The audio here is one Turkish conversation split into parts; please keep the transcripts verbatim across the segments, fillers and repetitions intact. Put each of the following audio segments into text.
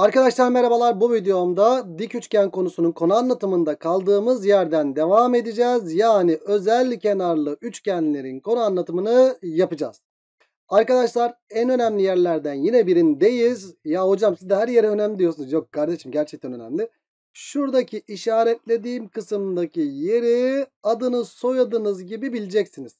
Arkadaşlar merhabalar, bu videomda dik üçgen konusunun konu anlatımında kaldığımız yerden devam edeceğiz. Yani özel kenarlı üçgenlerin konu anlatımını yapacağız. Arkadaşlar en önemli yerlerden yine birindeyiz. Ya hocam siz de her yere önemli diyorsunuz. Yok kardeşim, gerçekten önemli. Şuradaki işaretlediğim kısımdaki yeri adınız soyadınız gibi bileceksiniz.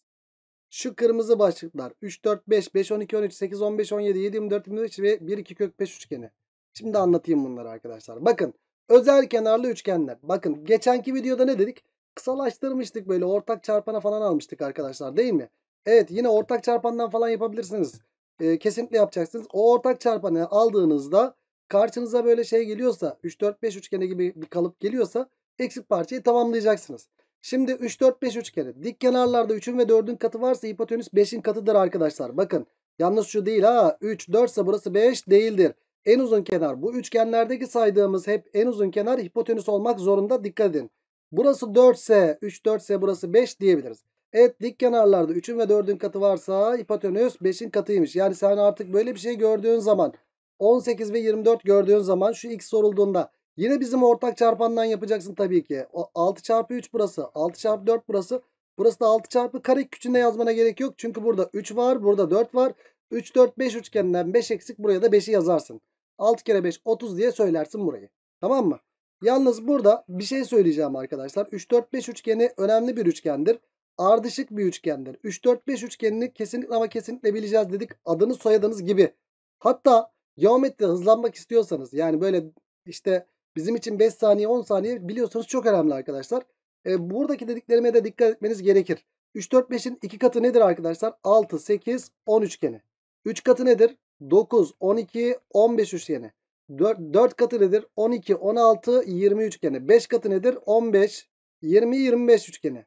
Şu kırmızı başlıklar üç, dört, beş, beş, on iki, on üç, sekiz, on beş, on yedi, yirmi dört, yirmi beş ve bir, iki, kök beş üçgeni. Şimdi anlatayım bunları arkadaşlar. Bakın özel kenarlı üçgenler. Bakın geçenki videoda ne dedik? Kısalaştırmıştık, böyle ortak çarpana falan almıştık arkadaşlar, değil mi? Evet, yine ortak çarpandan falan yapabilirsiniz. Ee, kesinlikle yapacaksınız. O ortak çarpanı aldığınızda karşınıza böyle şey geliyorsa, üç, dört, beş üçgeni gibi bir kalıp geliyorsa eksik parçayı tamamlayacaksınız. Şimdi üç, dört, beş üçgeni. Dik kenarlarda üçün ve dördün katı varsa hipotenüs beşin katıdır arkadaşlar. Bakın yalnız şu değil ha. üç, dört ise burası beş değildir. En uzun kenar, bu üçgenlerdeki saydığımız hep en uzun kenar hipotenüs olmak zorunda, dikkat edin. Burası dört ise üç, dört ise burası beş diyebiliriz. Evet, dik kenarlarda üçün ve dördün katı varsa hipotenüs beşin katıymış. Yani sen artık böyle bir şey gördüğün zaman, on sekiz ve yirmi dört gördüğün zaman, şu x sorulduğunda yine bizim ortak çarpandan yapacaksın tabii ki. altı çarpı üç burası, altı çarpı dört burası. Burası da altı çarpı karek küçüğünde yazmana gerek yok. Çünkü burada üç var, burada dört var. üç, dört, beş üçgeninden beş eksik, buraya da beşi yazarsın. altı kere beş otuz diye söylersin burayı. Tamam mı? Yalnız burada bir şey söyleyeceğim arkadaşlar. üç, dört, beş üçgeni önemli bir üçgendir. Ardışık bir üçgendir. üç, dört, beş üçgenini kesinlikle ama kesinlikle bileceğiz dedik. Adını soyadınız gibi. Hatta geometride hızlanmak istiyorsanız, yani böyle işte bizim için beş saniye on saniye biliyorsanız çok önemli arkadaşlar. E, buradaki dediklerime de dikkat etmeniz gerekir. üç, dört, beşin iki katı nedir arkadaşlar? altı, sekiz, on üçgeni. üç katı nedir? dokuz, on iki, on beş üçgeni. dört, dört katı nedir? on iki, on altı, yirmi üçgeni. beş katı nedir? on beş, yirmi, yirmi beş üçgeni.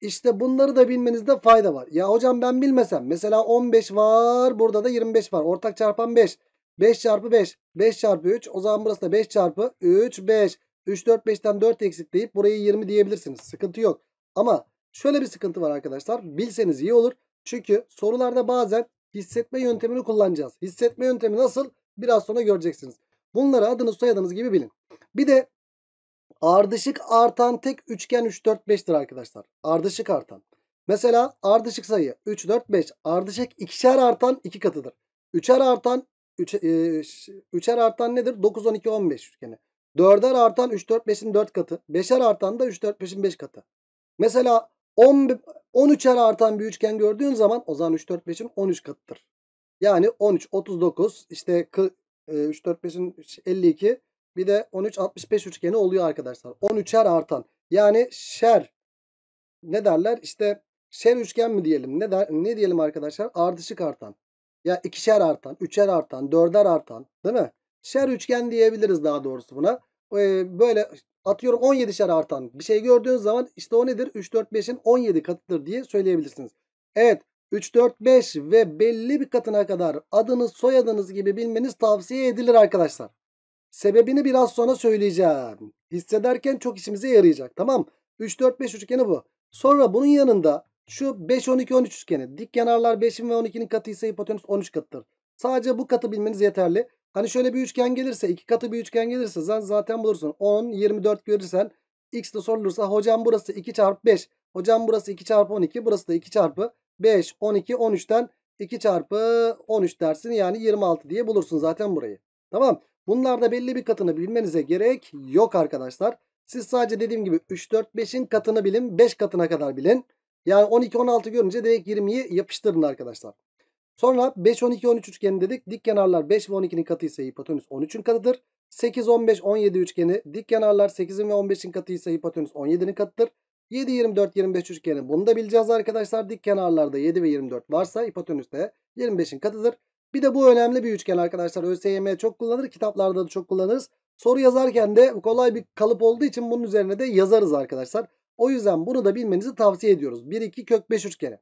İşte bunları da bilmenizde fayda var. Ya hocam ben bilmesem. Mesela on beş var. Burada da yirmi beş var. Ortak çarpan beş. beş çarpı beş. beş çarpı üç. O zaman burası da beş çarpı üç, beş. üç, dört, beşten dört eksikleyip burayı yirmi diyebilirsiniz. Sıkıntı yok. Ama şöyle bir sıkıntı var arkadaşlar. Bilseniz iyi olur. Çünkü sorularda bazen hissetme yöntemini kullanacağız. Hissetme yöntemi nasıl? Biraz sonra göreceksiniz. Bunları adınız soyadınız gibi bilin. Bir de ardışık artan tek üçgen üç, dört, beş'tir arkadaşlar. Ardışık artan. Mesela ardışık sayı üç, dört, beş. Ardışık ikişer artan iki katıdır. üçer artan üç, e, üçer artan nedir? dokuz, on iki, on beş üçgeni. dörder artan üç, dört, beşin dört katı. beşer artan da üç, dört, beşin beş katı. Mesela on, on üçer artan bir üçgen gördüğün zaman o zaman üç, dört, beşin on üç katıdır. Yani on üç, otuz dokuz, işte üç, dört, beşin elli iki, bir de on üç, altmış beş üçgeni oluyor arkadaşlar. on üçer artan, yani şer, ne derler işte, şer üçgen mi diyelim, ne der, ne diyelim arkadaşlar, ardışık artan. Ya ikişer artan, üçer artan, dörder artan, değil mi? Şer üçgen diyebiliriz daha doğrusu buna. Böyle atıyorum on yedişer artan bir şey gördüğünüz zaman işte o nedir? üç, dört, beşin on yedi katıdır diye söyleyebilirsiniz. Evet, üç, dört, beş ve belli bir katına kadar adınız soyadınız gibi bilmeniz tavsiye edilir arkadaşlar. Sebebini biraz sonra söyleyeceğim. Hissederken çok işimize yarayacak, tamam. üç, dört, beş üçgeni bu. Sonra bunun yanında şu beş, on iki, on üç üçgeni. Dik kenarlar beşin ve on ikinin katıysa hipotenüs on üç katıdır. Sadece bu katı bilmeniz yeterli. Hani şöyle bir üçgen gelirse, iki katı bir üçgen gelirse zaten bulursun. on, yirmi dört görürsen, x de sorulursa hocam burası iki çarpı beş, hocam burası iki çarpı on iki, burası da iki çarpı beş, on iki, on üçten iki çarpı on üç dersin, yani yirmi altı diye bulursun zaten burayı. Tamam, bunlarda belli bir katını bilmenize gerek yok arkadaşlar. Siz sadece dediğim gibi üç, dört, beşin katını bilin, beş katına kadar bilin. Yani on iki, on altı görünce direkt yirmiyi yapıştırın arkadaşlar. Sonra beş, on iki, on üç üçgeni dedik. Dik kenarlar beş ve on ikinin katıysa hipotenüs on üçün katıdır. sekiz, on beş, on yedi üçgeni. Dik kenarlar sekizin ve on beşin katıysa hipotenüs on yedinin katıdır. yedi, yirmi dört, yirmi beş üçgeni. Bunu da bileceğiz arkadaşlar. Dik kenarlarda yedi ve yirmi dört varsa hipotenüs de yirmi beşin katıdır. Bir de bu önemli bir üçgen arkadaşlar. ÖSYM çok kullanır. Kitaplarda da çok kullanırız. Soru yazarken de kolay bir kalıp olduğu için bunun üzerine de yazarız arkadaşlar. O yüzden bunu da bilmenizi tavsiye ediyoruz. bir, iki, kök beş üçgeni.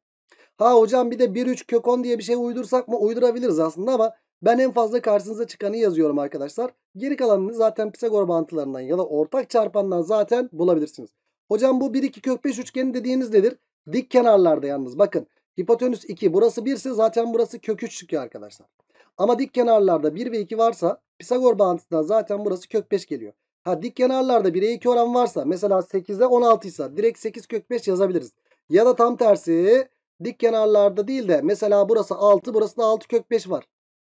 Ha hocam bir de bir, üç, kök on diye bir şey uydursak mı? Uydurabiliriz aslında ama ben en fazla karşınıza çıkanı yazıyorum arkadaşlar. Geri kalanını zaten Pisagor bağıntılarından ya da ortak çarpandan zaten bulabilirsiniz. Hocam bu bir, iki, kök beş üçgeni dediğiniz nedir? Dik kenarlarda yalnız bakın. Hipotenüs iki, burası bir ise zaten burası kök üç çıkıyor arkadaşlar. Ama dik kenarlarda bir ve iki varsa Pisagor bağıntısından zaten burası kök beş geliyor. Ha, dik kenarlarda bire iki oran varsa mesela sekize on altı ise direkt sekiz kök beş yazabiliriz. Ya da tam tersi dik kenarlarda değil de mesela burası altı, burası da altı kök beş var.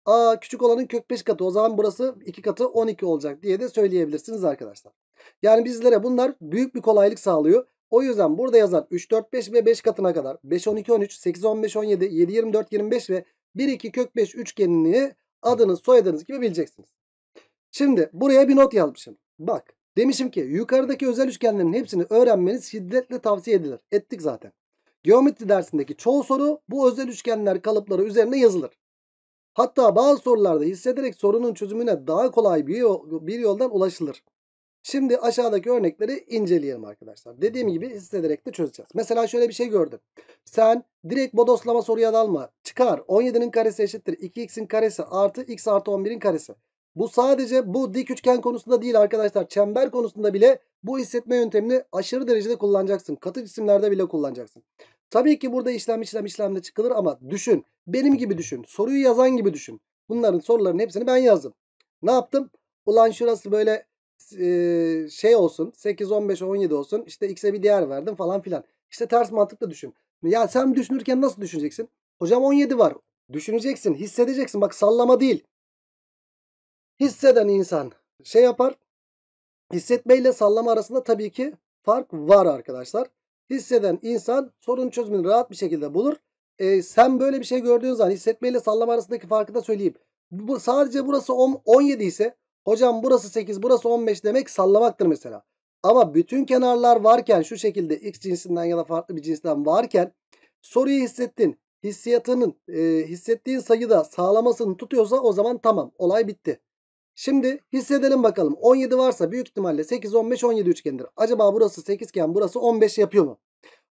Aa, küçük olanın kök beş katı, o zaman burası iki katı on iki olacak diye de söyleyebilirsiniz arkadaşlar. Yani bizlere bunlar büyük bir kolaylık sağlıyor. O yüzden burada yazan üç, dört, beş ve beş katına kadar beş, on iki, on üç, sekiz, on beş, on yedi, yedi, yirmi dört, yirmi beş ve bir, iki kök beş üçgenini adınız soyadınız gibi bileceksiniz. Şimdi buraya bir not yazmışım. Bak demişim ki yukarıdaki özel üçgenlerin hepsini öğrenmeniz şiddetle tavsiye edilir. Ettik zaten. Geometri dersindeki çoğu soru bu özel üçgenler kalıpları üzerine yazılır. Hatta bazı sorularda hissederek sorunun çözümüne daha kolay bir, yol, bir yoldan ulaşılır. Şimdi aşağıdaki örnekleri inceleyelim arkadaşlar. Dediğim gibi hissederek de çözeceğiz. Mesela şöyle bir şey gördüm. Sen direkt bodoslama soruya dalma. Çıkar. on yedinin karesi eşittir iki x'in karesi artı x artı on birin karesi. Bu sadece bu dik üçgen konusunda değil arkadaşlar. Çember konusunda bile bu hissetme yöntemini aşırı derecede kullanacaksın. Katı cisimlerde bile kullanacaksın. Tabii ki burada işlem işlem işlemle çıkılır ama düşün. Benim gibi düşün. Soruyu yazan gibi düşün. Bunların soruların hepsini ben yazdım. Ne yaptım? Ulan şurası böyle e, şey olsun. sekiz, on beş, on yedi olsun. İşte x'e bir değer verdim falan filan. İşte ters mantıkla düşün. Ya sen düşünürken nasıl düşüneceksin? Hocam on yedi var. Düşüneceksin. Hissedeceksin. Bak sallama değil. Hisseden insan şey yapar. Hissetmeyle sallama arasında tabii ki fark var arkadaşlar. Hisseden insan sorun çözümünü rahat bir şekilde bulur. E, sen böyle bir şey gördüğün zaman hissetmeyle sallama arasındaki farkı da söyleyeyim. Bu, sadece burası on, on yedi ise hocam burası sekiz burası on beş demek sallamaktır mesela. Ama bütün kenarlar varken şu şekilde x cinsinden ya da farklı bir cinsinden varken soruyu hissettin. Hissiyatının e, hissettiğin sayıda sağlamasını tutuyorsa o zaman tamam olay bitti. Şimdi hissedelim bakalım. on yedi varsa büyük ihtimalle sekiz, on beş, on yedi üçgendir. Acaba burası sekiz iken burası on beş yapıyor mu?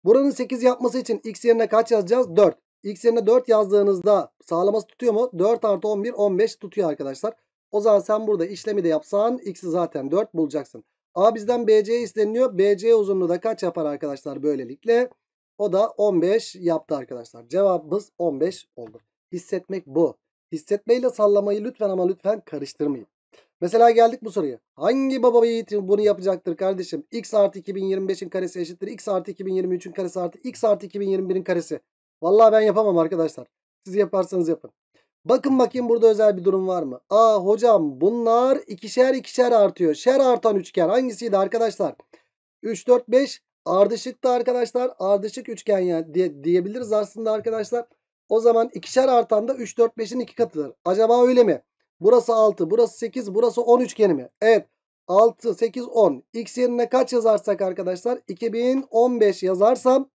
Buranın sekiz yapması için x yerine kaç yazacağız? dört. X yerine dört yazdığınızda sağlaması tutuyor mu? dört artı on bir, on beş tutuyor arkadaşlar. O zaman sen burada işlemi de yapsan x'i zaten dört bulacaksın. A bizden B C isteniliyor. B C uzunluğu da kaç yapar arkadaşlar böylelikle? O da on beş yaptı arkadaşlar. Cevabımız on beş oldu. Hissetmek bu. Hissetmeyle sallamayı lütfen ama lütfen karıştırmayın. Mesela geldik bu soruya. Hangi baba yiğit bunu yapacaktır kardeşim? X artı iki bin yirmi beşin karesi eşittir X artı iki bin yirmi üçün karesi artı X artı iki bin yirmi birin karesi. Vallahi ben yapamam arkadaşlar. Siz yaparsanız yapın. Bakın bakayım burada özel bir durum var mı? Aa hocam bunlar ikişer ikişer artıyor. Şer artan üçgen hangisiydi arkadaşlar? üç, dört, beş ardışıktı arkadaşlar. Ardışık üçgen yani diye, diyebiliriz aslında arkadaşlar. O zaman ikişer artan da üç, dört, beşin iki katıdır. Acaba öyle mi? Burası altı, burası sekiz, burası on üçgeni mi? Evet. altı, sekiz, on. X yerine kaç yazarsak arkadaşlar? iki bin on beş yazarsam.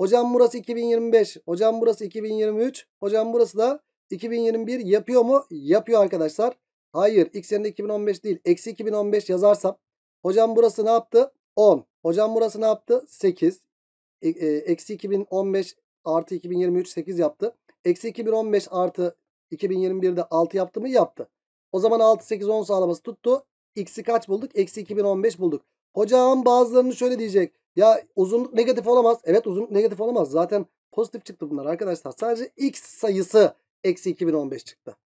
Hocam burası iki bin yirmi beş. Hocam burası iki bin yirmi üç. Hocam burası da iki bin yirmi bir yapıyor mu? Yapıyor arkadaşlar. Hayır. X yerine iki bin on beş değil. Eksi iki bin on beş yazarsam. Hocam burası ne yaptı? on. Hocam burası ne yaptı? sekiz. Eksi iki bin on beş artı iki bin yirmi üç sekiz yaptı. Eksi iki bin on beş artı iki bin yirmi birde altı yaptı mı? Yaptı. O zaman altı, sekiz, on sağlaması tuttu. X'i kaç bulduk? Eksi iki bin on beş bulduk. Hocam bazılarını şöyle diyecek. Ya uzunluk negatif olamaz. Evet uzunluk negatif olamaz. Zaten pozitif çıktı bunlar arkadaşlar. Sadece X sayısı eksi iki bin on beş çıktı.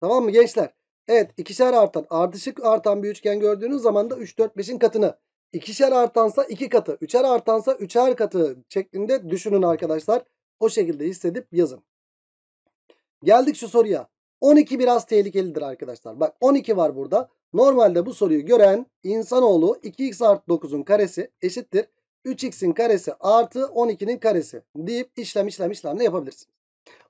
Tamam mı gençler? Evet ikişer artan ardışık artan bir üçgen gördüğünüz zaman da üç, dört, beşin katını. İkişer artansa iki katı. Üçer artansa üçer katı şeklinde düşünün arkadaşlar. O şekilde hissedip yazın. Geldik şu soruya. on iki biraz tehlikelidir arkadaşlar. Bak on iki var burada. Normalde bu soruyu gören insanoğlu iki x artı dokuzun karesi eşittir üç x'in karesi artı on ikinin karesi deyip işlem işlem işlemle yapabilirsin.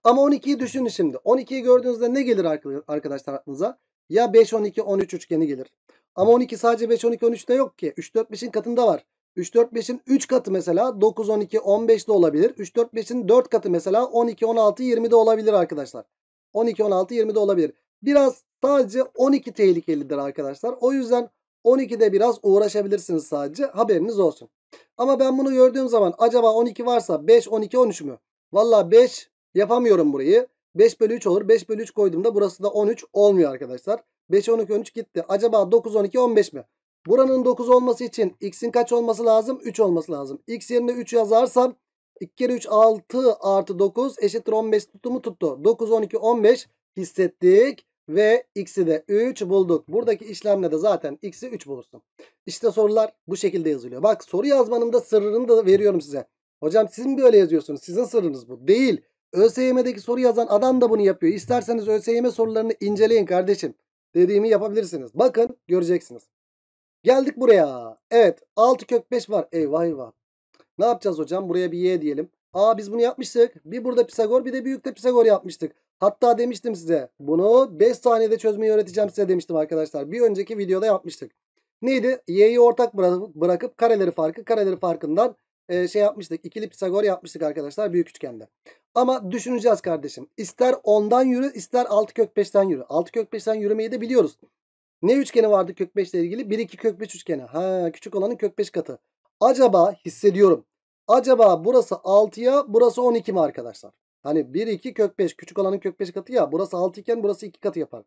Ama on ikiyi düşünün şimdi. on ikiyi gördüğünüzde ne gelir arkadaşlar aklınıza? Ya beş, on iki, on üç üçgeni gelir. Ama on iki sadece beş, on iki, on üçte yok ki. üç, dört, beşin katında var. üç, dört, beşin üç katı mesela dokuz, on iki, on beşte olabilir. üç, dört, beşin dört katı mesela on iki, on altı, yirmide olabilir arkadaşlar. on iki, on altı, yirmide olabilir. Biraz sadece on iki tehlikelidir arkadaşlar. O yüzden on ikide biraz uğraşabilirsiniz sadece. Haberiniz olsun. Ama ben bunu gördüğüm zaman acaba on iki varsa beş, on iki, on üç mü? Valla beş yapamıyorum burayı. beş bölü üç olur. beş bölü üç koyduğumda burası da on üç olmuyor arkadaşlar. beş, on iki, on üç gitti. Acaba dokuz, on iki, on beş mi? Buranın dokuz olması için x'in kaç olması lazım? üç olması lazım. X yerine üç yazarsam iki kere üç altı artı dokuz eşittir on beş tuttu mu tuttu. dokuz, on iki, on beş hissettik ve x'i de üç bulduk. Buradaki işlemle de zaten x'i üç bulursun. İşte sorular bu şekilde yazılıyor. Bak, soru yazmanın da sırrını da veriyorum size. Hocam siz mi böyle yazıyorsunuz? Sizin sırrınız bu. Değil. ÖSYM'deki soru yazan adam da bunu yapıyor. İsterseniz ÖSYM sorularını inceleyin kardeşim. Dediğimi yapabilirsiniz. Bakın, göreceksiniz. Geldik buraya. Evet, altı kök beş var. Eyvah eyvah. Ne yapacağız hocam? Buraya bir y diyelim. Aa, biz bunu yapmıştık. Bir burada Pisagor, bir de büyükte Pisagor yapmıştık. Hatta demiştim size, bunu beş saniyede çözmeyi öğreteceğim size demiştim arkadaşlar. Bir önceki videoda yapmıştık. Neydi? Y'yi ortak bırakıp kareleri farkı, kareleri farkından e, şey yapmıştık. İkili Pisagor yapmıştık arkadaşlar büyük üçgende. Ama düşüneceğiz kardeşim. İster ondan yürü, ister altı kök beşten yürü. altı kök beşten yürümeyi de biliyoruz. Ne üçgeni vardı kök beş ile ilgili? bir iki kök beş üçgeni. Ha, küçük olanın kök beş katı. Acaba hissediyorum. Acaba burası altıya, burası on iki mi arkadaşlar? Hani bir iki kök beş, küçük olanın kök beş katı ya. Burası altı iken burası iki katı yapar.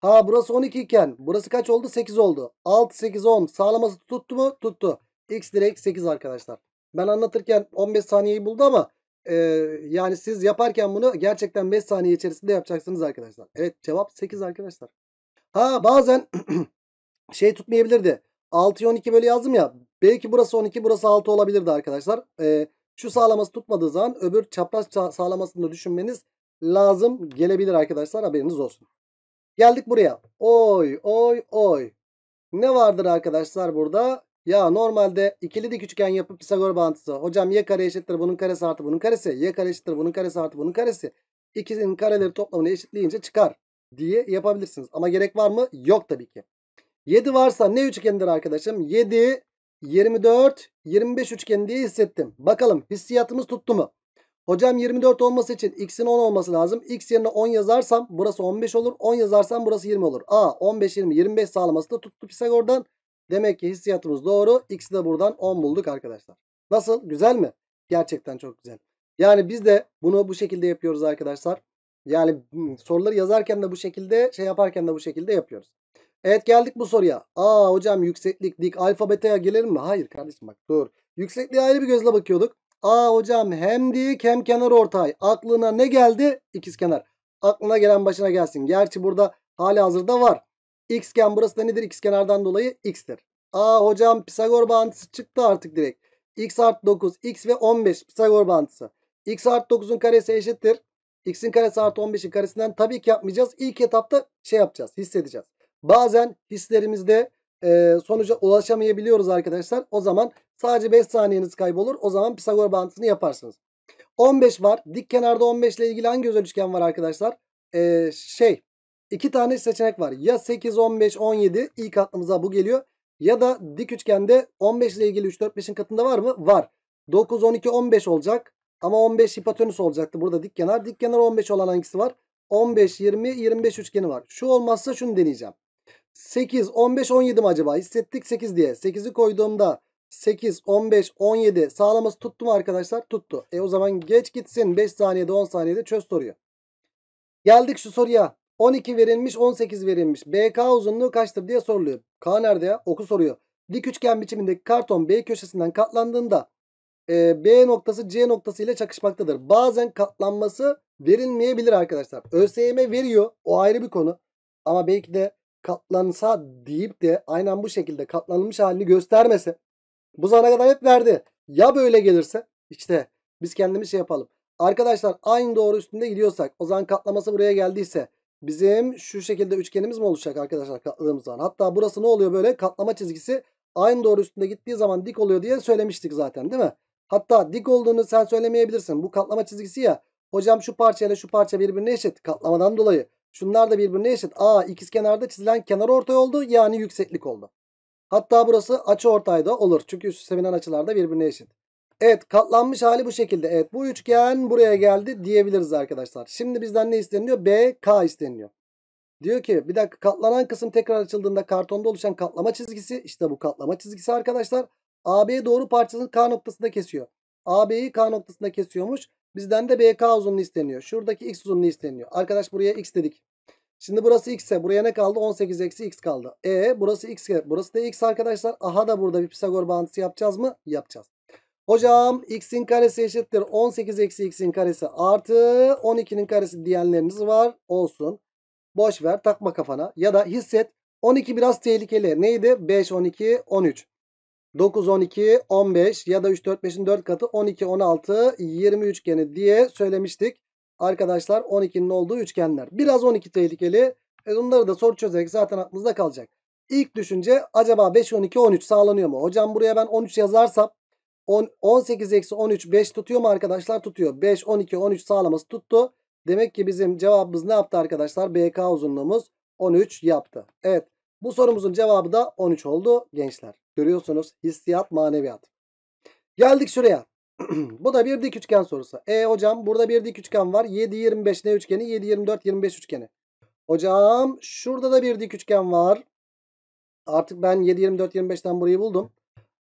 Ha, burası on iki iken burası kaç oldu? sekiz oldu. altı sekiz on. Sağlaması tuttu mu? Tuttu. X direkt sekiz arkadaşlar. Ben anlatırken on beş saniyeyi buldu ama e, yani siz yaparken bunu gerçekten beş saniye içerisinde yapacaksınız arkadaşlar. Evet, cevap sekiz arkadaşlar. Ha, bazen şey tutmayabilirdi. altıya on iki böyle yazdım ya. Belki burası on iki, burası altı olabilirdi arkadaşlar. Ee, şu sağlaması tutmadığı zaman öbür çapraz sağlamasını düşünmeniz lazım gelebilir arkadaşlar. Haberiniz olsun. Geldik buraya. Oy oy oy. Ne vardır arkadaşlar burada? Ya normalde ikili dik üçgen yapıp Pisagor bağıntısı. Hocam y kare eşittir bunun karesi artı bunun karesi. Y kare eşittir bunun karesi artı bunun karesi. İkisinin kareleri toplamını eşitleyince çıkar diye yapabilirsiniz. Ama gerek var mı? Yok tabii ki. yedi varsa ne üçgenidir arkadaşım? yedi, yirmi dört, yirmi beş üçgeni diye hissettim. Bakalım hissiyatımız tuttu mu? Hocam yirmi dört olması için x'in on olması lazım. X yerine on yazarsam burası on beş olur. on yazarsam burası yirmi olur. A, on beş, yirmi, yirmi beş sağlaması da tuttu Pisagor'dan. Demek ki hissiyatımız doğru. X'i de buradan on bulduk arkadaşlar. Nasıl? Güzel mi? Gerçekten çok güzel. Yani biz de bunu bu şekilde yapıyoruz arkadaşlar. Yani soruları yazarken de bu şekilde, şey yaparken de bu şekilde yapıyoruz. Evet, geldik bu soruya. Aa hocam yükseklik dik alfa beta'ya gelelim mi? Hayır kardeşim, bak dur. Yüksekliğe ayrı bir gözle bakıyorduk. Aa hocam hem dik hem kenar ortay. Aklına ne geldi? İkizkenar. Aklına gelen başına gelsin. Gerçi burada hali hazırda var. Xken burası da nedir? İkizkenardan dolayı x'tir. Aa hocam Pisagor bağıntısı çıktı artık direkt. X artı dokuz, x ve on beş Pisagor bağıntısı. X artı dokuzun karesi eşittir x'in karesi artı on beşin karesinden tabii ki yapmayacağız. İlk etapta şey yapacağız, hissedeceğiz. Bazen hislerimizde e, sonuca ulaşamayabiliyoruz arkadaşlar. O zaman sadece beş saniyeniz kaybolur. O zaman Pisagor bağıntısını yaparsınız. on beş var. Dik kenarda on beş ile ilgili hangi özel üçgen var arkadaşlar? E, şey, iki tane seçenek var. Ya sekiz, on beş, on yedi. İlk aklımıza bu geliyor. Ya da dik üçgende on beş ile ilgili üç, dört, beşin katında var mı? Var. dokuz, on iki, on beş olacak. Ama on beş hipotenüs olacaktı. Burada dik kenar. Dik kenar on beş olan hangisi var? on beş, yirmi, yirmi beş üçgeni var. Şu olmazsa şunu deneyeceğim. sekiz, on beş, on yedi mi acaba? Hissettik sekiz diye. sekiz'i koyduğumda sekiz, on beş, on yedi sağlaması tuttu mu arkadaşlar? Tuttu. E o zaman geç gitsin. beş saniyede, on saniyede çöz soruyu. Geldik şu soruya. on iki verilmiş, on sekiz verilmiş. B K uzunluğu kaçtır diye soruluyor. K nerede ya? Oku soruyor. Dik üçgen biçimindeki karton B köşesinden katlandığında B noktası C noktası ile çakışmaktadır. Bazen katlanması verilmeyebilir arkadaşlar. ÖSYM veriyor. O ayrı bir konu. Ama belki de katlansa deyip de aynen bu şekilde katlanılmış halini göstermese. Bu zamana kadar hep verdi. Ya böyle gelirse işte biz kendimiz şey yapalım. Arkadaşlar aynı doğru üstünde gidiyorsak o zaman katlaması buraya geldiyse bizim şu şekilde üçgenimiz mi oluşacak arkadaşlar katladığımız zaman? Hatta burası ne oluyor böyle? Katlama çizgisi aynı doğru üstünde gittiği zaman dik oluyor diye söylemiştik zaten, değil mi? Hatta dik olduğunu sen söylemeyebilirsin. Bu katlama çizgisi ya. Hocam şu parçayla şu parça birbirine eşit. Katlamadan dolayı. Şunlar da birbirine eşit. Aa, ikizkenarda çizilen kenar ortay oldu. Yani yükseklik oldu. Hatta burası açıortay da olur. Çünkü üst üste binen açılar da birbirine eşit. Evet, katlanmış hali bu şekilde. Evet, bu üçgen buraya geldi diyebiliriz arkadaşlar. Şimdi bizden ne isteniliyor? B K isteniliyor. Diyor ki bir dakika, katlanan kısım tekrar açıldığında kartonda oluşan katlama çizgisi. İşte bu katlama çizgisi arkadaşlar. A B doğru parçasını K noktasında kesiyor. A B'yi K noktasında kesiyormuş. Bizden de B K uzunluğu isteniyor. Şuradaki X uzunluğu isteniyor. Arkadaş buraya X dedik. Şimdi burası X'e. Buraya ne kaldı? on sekiz eksi X kaldı. E burası X'e. Burası da X arkadaşlar. Aha da burada bir Pisagor bağıntısı yapacağız mı? Yapacağız. Hocam X'in karesi eşittir on sekiz eksi X'in karesi artı on ikinin karesi diyenleriniz var. Olsun. boş ver, takma kafana. Ya da hisset on iki biraz tehlikeli. Neydi? beş, on iki, on üç. dokuz, on iki, on beş ya da üç, dört, beşin dört katı on iki, on altı, yirmi üçgeni diye söylemiştik. Arkadaşlar on ikinin olduğu üçgenler. Biraz on iki tehlikeli. E bunları da soru çözerek zaten aklınızda kalacak. İlk düşünce acaba beş, on iki, on üç sağlanıyor mu? Hocam buraya ben on üç yazarsam on, on sekiz, on üç, beş tutuyor mu arkadaşlar? Tutuyor. beş, on iki, on üç sağlaması tuttu. Demek ki bizim cevabımız ne yaptı arkadaşlar? B K uzunluğumuz on üç yaptı. Evet. Bu sorumuzun cevabı da on üç oldu gençler. Görüyorsunuz hissiyat, maneviyat. Geldik şuraya. Bu da bir dik üçgen sorusu. E hocam burada bir dik üçgen var. yedi, yirmi beş ne üçgeni? yedi, yirmi dört, yirmi beş üçgeni. Hocam şurada da bir dik üçgen var. Artık ben yedi, yirmi dört, yirmi beşten burayı buldum.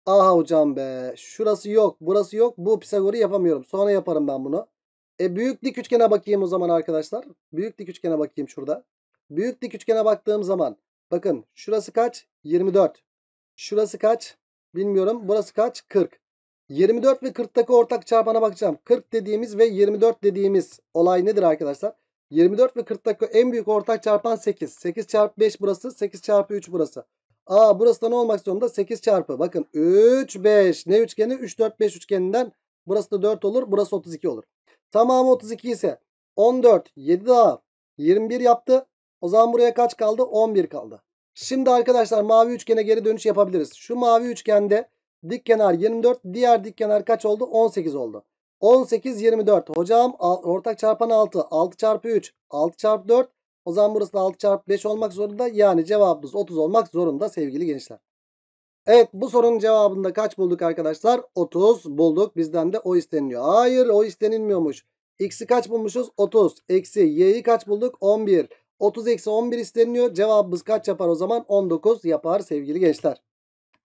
Aha hocam be. Şurası yok. Burası yok. Bu Pisagor'u yapamıyorum. Sonra yaparım ben bunu. E büyük dik üçgene bakayım o zaman arkadaşlar. Büyük dik üçgene bakayım şurada. Büyük dik üçgene baktığım zaman. Bakın şurası kaç? yirmi dört. Şurası kaç? Bilmiyorum. Burası kaç? kırk. yirmi dört ve kırktaki ortak çarpana bakacağım. kırk dediğimiz ve yirmi dört dediğimiz olay nedir arkadaşlar? yirmi dört ve kırktaki en büyük ortak çarpan sekiz. sekiz çarpı beş burası. sekiz çarpı üç burası. Aa burası da ne olmak zorunda? sekiz çarpı. Bakın üç, beş. Ne üçgeni? üç, dört, beş üçgeninden. Burası da dört olur. Burası otuz iki olur. Tamamı otuz iki ise on dört, yedi daha yirmi bir yaptı. O zaman buraya kaç kaldı? on bir kaldı. Şimdi arkadaşlar mavi üçgene geri dönüş yapabiliriz. Şu mavi üçgende dik kenar yirmi dört, diğer dik kenar kaç oldu? on sekiz oldu. on sekiz, yirmi dört. Hocam ortak çarpan altı. altı çarpı üç, altı çarpı dört. O zaman burası da altı çarpı beş olmak zorunda. Yani cevabımız otuz olmak zorunda sevgili gençler. Evet bu sorunun cevabında kaç bulduk arkadaşlar? otuz bulduk. Bizden de o isteniliyor. Hayır o istenilmiyormuş. X'i kaç bulmuşuz? otuz. Eksi y'yi kaç bulduk? on bir. otuz eksi on bir isteniliyor. Cevabımız kaç yapar o zaman? on dokuz yapar sevgili gençler.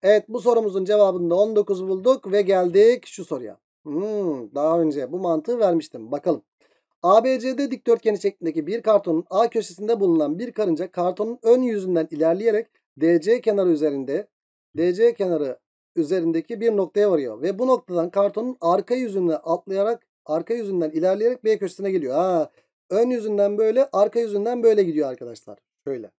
Evet bu sorumuzun cevabında on dokuz bulduk ve geldik şu soruya. Hmm, daha önce bu mantığı vermiştim. Bakalım. A B C'de dikdörtgeni şeklindeki bir kartonun A köşesinde bulunan bir karınca kartonun ön yüzünden ilerleyerek D C kenarı üzerinde D C kenarı üzerindeki bir noktaya varıyor ve bu noktadan kartonun arka yüzüne atlayarak arka yüzünden ilerleyerek B köşesine geliyor. Ha, ön yüzünden böyle, arka yüzünden böyle gidiyor arkadaşlar. Şöyle.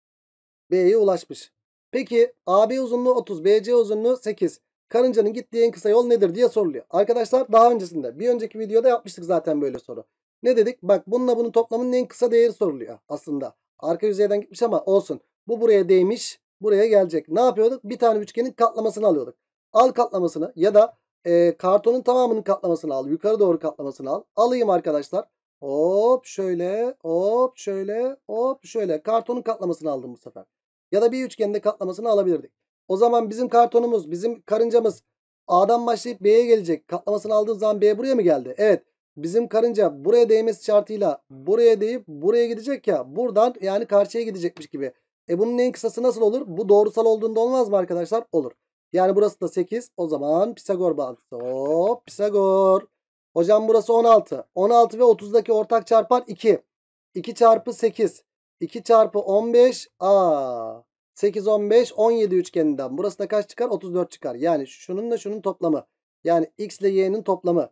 B'ye ulaşmış. Peki A B uzunluğu otuz, B C uzunluğu sekiz. Karıncanın gittiği en kısa yol nedir diye soruluyor. Arkadaşlar daha öncesinde bir önceki videoda yapmıştık zaten böyle soru. Ne dedik? Bak bununla bunun toplamının en kısa değeri soruluyor aslında. Arka yüzeyden gitmiş ama olsun. Bu buraya değmiş. Buraya gelecek. Ne yapıyorduk? Bir tane üçgenin katlamasını alıyorduk. Al katlamasını ya da e, kartonun tamamının katlamasını al. Yukarı doğru katlamasını al. Alayım arkadaşlar. Hop şöyle, hop şöyle, hop şöyle. Kartonun katlamasını aldım bu sefer. Ya da bir üçgende katlamasını alabilirdik. O zaman bizim kartonumuz, bizim karıncamız A'dan başlayıp B'ye gelecek. Katlamasını aldığı zaman B buraya mı geldi? Evet. Bizim karınca buraya değmesi şartıyla buraya değip buraya gidecek ya. Buradan yani karşıya gidecekmiş gibi. E bunun en kısası nasıl olur? Bu doğrusal olduğunda olmaz mı arkadaşlar? Olur. Yani burası da sekiz. O zaman Pisagor bağıntısı. Hop Pisagor. Hocam burası on altı. on altı ve otuz'daki ortak çarpan iki. iki çarpı sekiz. iki çarpı on beş. Aa, sekiz, on beş, on yedi üçgeninden. Burası da kaç çıkar? otuz dört çıkar. Yani şununla şunun toplamı. Yani X ile Y'nin toplamı.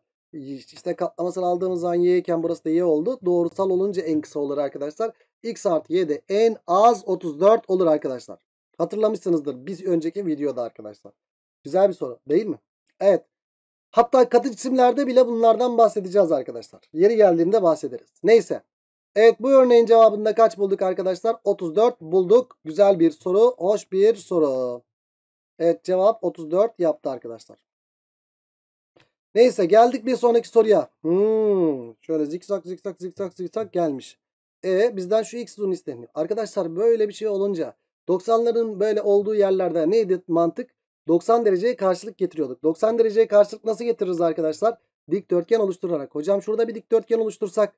İşte katlamasını aldığımız zaman Y iken burası da Y oldu. Doğrusal olunca en kısa olur arkadaşlar. X artı Y'de en az otuz dört olur arkadaşlar. Hatırlamışsınızdır biz önceki videoda arkadaşlar. Güzel bir soru değil mi? Evet. Hatta katı cisimlerde bile bunlardan bahsedeceğiz arkadaşlar. Yeri geldiğinde bahsederiz. Neyse. Evet bu örneğin cevabında kaç bulduk arkadaşlar? otuz dört bulduk. Güzel bir soru. Hoş bir soru. Evet cevap otuz dört yaptı arkadaşlar. Neyse geldik bir sonraki soruya. Hmm, şöyle zikzak zikzak zikzak zikzak gelmiş. E bizden şu X uzun isteniyor. Arkadaşlar böyle bir şey olunca doksanların böyle olduğu yerlerde neydi mantık? doksan dereceye karşılık getiriyorduk. doksan dereceye karşılık nasıl getiririz arkadaşlar? Dikdörtgen oluşturarak. Hocam şurada bir dikdörtgen oluştursak.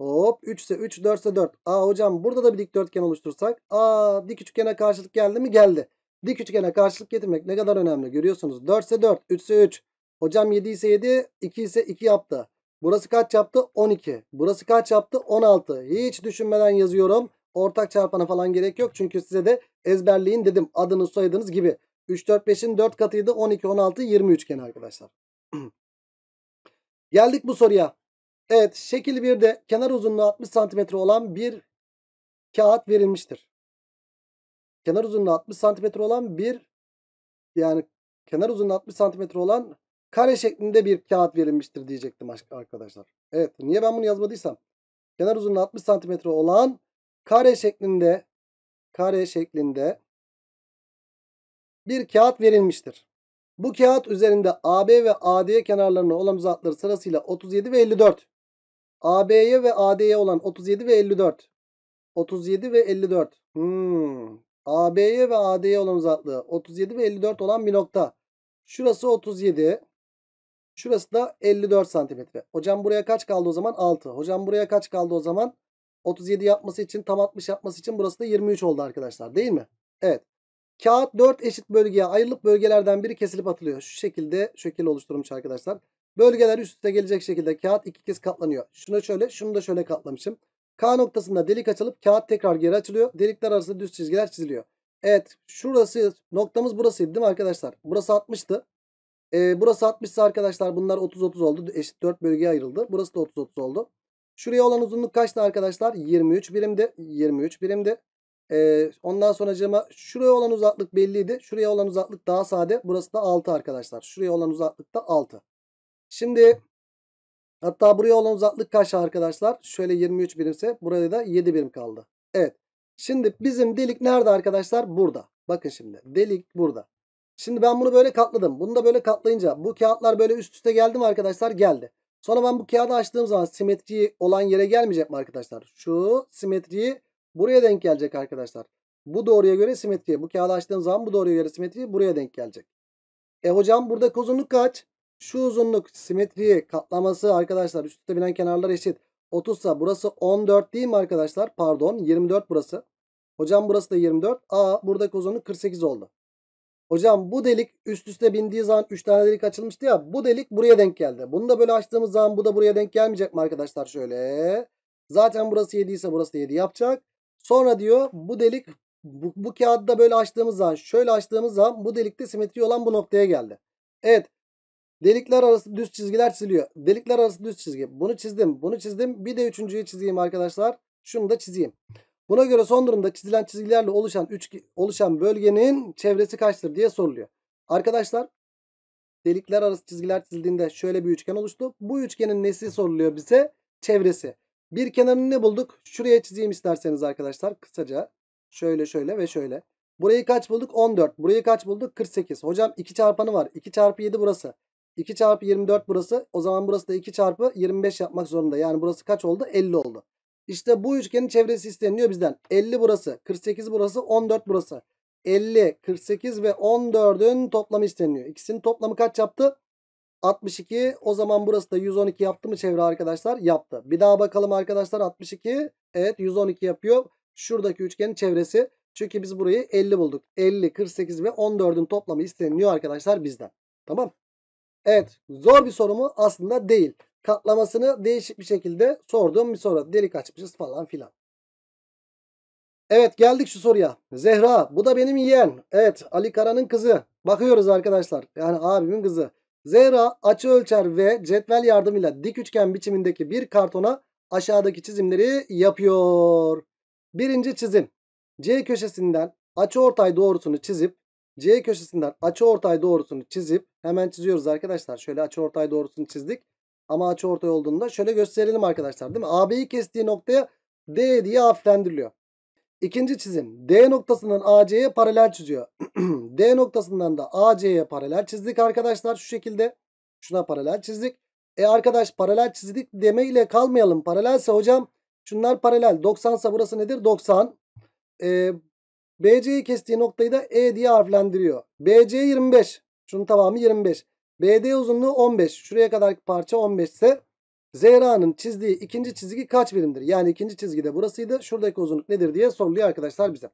Hop üç ise üç, dört ise dört. Aa hocam burada da bir dikdörtgen oluştursak. Aa dik üçgene karşılık geldi mi? Geldi. Dik üçgene karşılık getirmek ne kadar önemli görüyorsunuz. dört ise dört, üç ise üç. Hocam yedi ise yedi, iki ise iki yaptı. Burası kaç yaptı? on iki. Burası kaç yaptı? on altı. Hiç düşünmeden yazıyorum. Ortak çarpana falan gerek yok. Çünkü size de ezberleyin dedim. Adınız soyadınız gibi. üç, dört, beşin dört katıydı. on iki, on altı, yirmi üçgeni arkadaşlar. Geldik bu soruya. Evet. Şekil birde kenar uzunluğu altmış santimetre olan bir kağıt verilmiştir. Kenar uzunluğu altmış santimetre olan bir yani kenar uzunluğu altmış santimetre olan kare şeklinde bir kağıt verilmiştir diyecektim arkadaşlar. Evet, niye ben bunu yazmadıysam? Kenar uzunluğu altmış santimetre olan kare şeklinde kare şeklinde bir kağıt verilmiştir. Bu kağıt üzerinde A B ve A D kenarlarına olan uzaklıkları sırasıyla otuz yedi ve elli dört. A B'ye ve A D'ye olan otuz yedi ve elli dört. otuz yedi ve elli dört. Hmm. A B'ye ve A D'ye olan uzaklığı otuz yedi ve elli dört olan bir nokta. Şurası otuz yedi. Şurası da elli dört santimetre. Hocam buraya kaç kaldı o zaman? altı. Hocam buraya kaç kaldı o zaman? otuz yedi yapması için, tam altmış yapması için burası da yirmi üç oldu arkadaşlar, değil mi? Evet. Kağıt dört eşit bölgeye ayrılıp bölgelerden biri kesilip atılıyor. Şu şekilde şekil oluşturmuş arkadaşlar. Bölgeler üst üste gelecek şekilde kağıt iki kez katlanıyor. Şunu şöyle, şunu da şöyle katlamışım. K noktasında delik açılıp kağıt tekrar geri açılıyor. Delikler arasında düz çizgiler çiziliyor. Evet, şurası noktamız burasıydı değil mi arkadaşlar? Burası altmıştı. Ee, burası altmış ise arkadaşlar bunlar otuz otuz oldu. Eşit dört bölgeye ayrıldı. Burası da otuz otuz oldu. Şuraya olan uzunluk kaçtı arkadaşlar? yirmi üç birimdi. yirmi üç birimdi. Ee, ondan sonra cama şuraya olan uzaklık belliydi. Şuraya olan uzaklık daha sade. Burası da altı arkadaşlar. Şuraya olan uzaklık da altı. Şimdi hatta buraya olan uzaklık kaç arkadaşlar? Şöyle yirmi üç birimse buraya da yedi birim kaldı. Evet. Şimdi bizim delik nerede arkadaşlar? Burada. Bakın şimdi. Delik burada. Şimdi ben bunu böyle katladım. Bunu da böyle katlayınca bu kağıtlar böyle üst üste geldi mi arkadaşlar? Geldi. Sonra ben bu kağıdı açtığım zaman simetriği olan yere gelmeyecek mi arkadaşlar? Şu simetriği buraya denk gelecek arkadaşlar. Bu doğruya göre simetriği. Bu kağıdı açtığım zaman bu doğruya göre simetriği buraya denk gelecek. E hocam buradaki uzunluk kaç? Şu uzunluk simetriği katlaması arkadaşlar. Üst üste binen kenarlar eşit. otuz ise burası on dört değil mi arkadaşlar? Pardon, yirmi dört burası. Hocam burası da yirmi dört. Aa, buradaki uzunluk kırk sekiz oldu. Hocam bu delik üst üste bindiği zaman üç tane delik açılmıştı ya. Bu delik buraya denk geldi. Bunu da böyle açtığımız zaman bu da buraya denk gelmeyecek mi arkadaşlar? Şöyle. Zaten burası yedi ise burası da yedi yapacak. Sonra diyor bu delik bu, bu kağıdı da böyle açtığımız zaman şöyle açtığımız zaman bu delikte simetri olan bu noktaya geldi. Evet. Delikler arası düz çizgiler çiziliyor. Delikler arası düz çizgi. Bunu çizdim. Bunu çizdim. Bir de üçüncüyü çizeyim arkadaşlar. Şunu da çizeyim. Buna göre son durumda çizilen çizgilerle oluşan üç, oluşan bölgenin çevresi kaçtır diye soruluyor. Arkadaşlar delikler arası çizgiler çizildiğinde şöyle bir üçgen oluştu. Bu üçgenin nesi soruluyor bize? Çevresi. Bir kenarını ne bulduk? Şuraya çizeyim isterseniz arkadaşlar kısaca. Şöyle şöyle ve şöyle. Burayı kaç bulduk? on dört. Burayı kaç bulduk? kırk sekiz. Hocam iki çarpanı var. iki çarpı yedi burası. iki çarpı yirmi dört burası. O zaman burası da iki çarpı yirmi beş yapmak zorunda. Yani burası kaç oldu? elli oldu. İşte bu üçgenin çevresi isteniyor bizden. elli burası, kırk sekiz burası, on dört burası. elli, kırk sekiz ve on dördün toplamı isteniyor. İkisinin toplamı kaç yaptı? altmış iki. O zaman burası da yüz on iki yaptı mı çevre arkadaşlar? Yaptı. Bir daha bakalım arkadaşlar. altmış iki. Evet, yüz on iki yapıyor. Şuradaki üçgenin çevresi. Çünkü biz burayı elli bulduk. elli, kırk sekiz ve on dördün toplamı isteniyor arkadaşlar bizden. Tamam. Evet, zor bir soru mu? Aslında değil. Katlamasını değişik bir şekilde sorduğum bir soru. Delik açmışız falan filan. Evet, geldik şu soruya. Zehra, bu da benim yeğen. Evet, Ali Kara'nın kızı. Bakıyoruz arkadaşlar. Yani abimin kızı. Zehra açıölçer ve cetvel yardımıyla dik üçgen biçimindeki bir kartona aşağıdaki çizimleri yapıyor. Birinci çizim. C köşesinden açıortay doğrusunu çizip C köşesinden açıortay doğrusunu çizip hemen çiziyoruz arkadaşlar. Şöyle açıortay doğrusunu çizdik. Ama açıortay olduğunda şöyle gösterelim arkadaşlar, değil mi? A B'yi kestiği noktaya D diye harflendiriliyor. İkinci çizim. D noktasından A C'ye paralel çiziyor. D noktasından da A C'ye paralel çizdik arkadaşlar şu şekilde. Şuna paralel çizdik. E arkadaş paralel çizdik demeyle kalmayalım. Paralelse hocam şunlar paralel. doksan ise burası nedir? doksan. E, B C'yi kestiği noktayı da E diye harflendiriyor. B C yirmi beş. Şunun tamamı yirmi beş. B D uzunluğu on beş. Şuraya kadarki parça on beş ise Zehra'nın çizdiği ikinci çizgi kaç birimdir? Yani ikinci çizgide burasıydı. Şuradaki uzunluk nedir diye soruluyor arkadaşlar bize.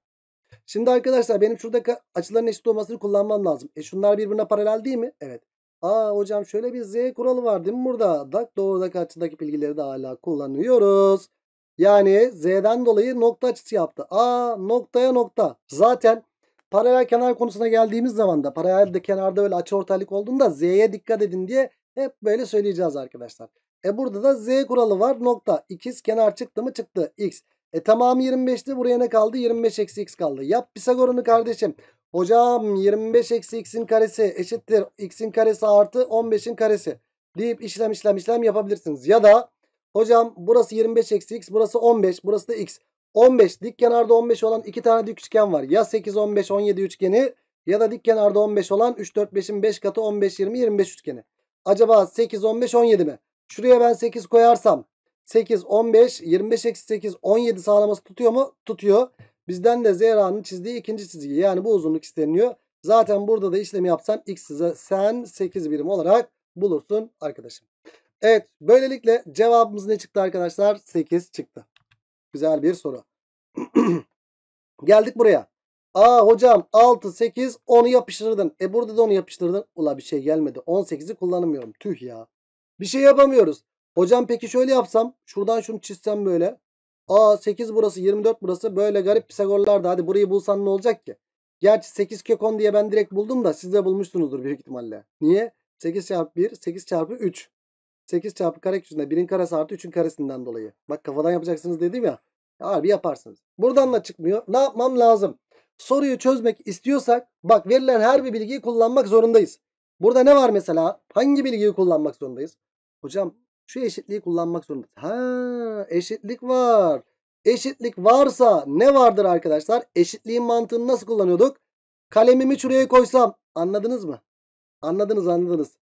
Şimdi arkadaşlar benim şuradaki açıların eşit olmasını kullanmam lazım. E şunlar birbirine paralel değil mi? Evet. Aa hocam şöyle bir Z kuralı var değil mi burada? Bak doğrudaki açıdaki bilgileri de hala kullanıyoruz. Yani Z'den dolayı nokta açısı yaptı. Aa noktaya nokta. Zaten paralel kenar konusuna geldiğimiz zaman da paralel de kenarda öyle açıortaylık olduğunda Z'ye dikkat edin diye hep böyle söyleyeceğiz arkadaşlar. E burada da Z kuralı var nokta. İkiz kenar çıktı mı çıktı. X. E tamamı yirmi beşti. Buraya ne kaldı? yirmi beş eksi x kaldı. Yap Pisagor'unu kardeşim. Hocam yirmi beş eksi x'in karesi eşittir x'in karesi artı on beşin karesi deyip işlem işlem işlem yapabilirsiniz. Ya da hocam burası yirmi beş eksi x, burası on beş, burası da x. on beş, dik kenarda on beş olan iki tane dik üçgen var. Ya sekiz on beş on yedi üçgeni ya da dik kenarda on beş olan üç dört beşin beş katı on beş yirmi yirmi beş üçgeni. Acaba sekiz on beş on yedi mi? Şuraya ben sekiz koyarsam sekiz on beş yirmi beş eksi sekiz on yedi sağlaması tutuyor mu? Tutuyor. Bizden de Zehra'nın çizdiği ikinci çizgi, yani bu uzunluk isteniyor. Zaten burada da işlemi yapsan x sen sekiz birim olarak bulursun arkadaşım. Evet, böylelikle cevabımız ne çıktı arkadaşlar? sekiz çıktı. Güzel bir soru. Geldik buraya. Aa hocam altı sekiz onu yapıştırdın. E burada da onu yapıştırdın. Ula bir şey gelmedi. on sekizi kullanamıyorum. Tüh ya. Bir şey yapamıyoruz. Hocam peki şöyle yapsam. Şuradan şunu çizsem böyle. Aa sekiz burası, yirmi dört burası, böyle garip Pisagorlar da. Hadi burayı bulsan ne olacak ki? Gerçi sekiz kök on diye ben direkt buldum da siz de bulmuşsunuzdur büyük ihtimalle. Niye? sekiz çarpı bir sekiz çarpı üç. sekiz çarpı karek yüzünde birin karesi artı üçün karesinden dolayı. Bak kafadan yapacaksınız dedim ya. Harbi yaparsınız. Buradan da çıkmıyor. Ne yapmam lazım? Soruyu çözmek istiyorsak bak verilen her bir bilgiyi kullanmak zorundayız. Burada ne var mesela? Hangi bilgiyi kullanmak zorundayız? Hocam şu eşitliği kullanmak zorundayız. Ha, eşitlik var. Eşitlik varsa ne vardır arkadaşlar? Eşitliğin mantığını nasıl kullanıyorduk? Kalemimi şuraya koysam. Anladınız mı? Anladınız anladınız.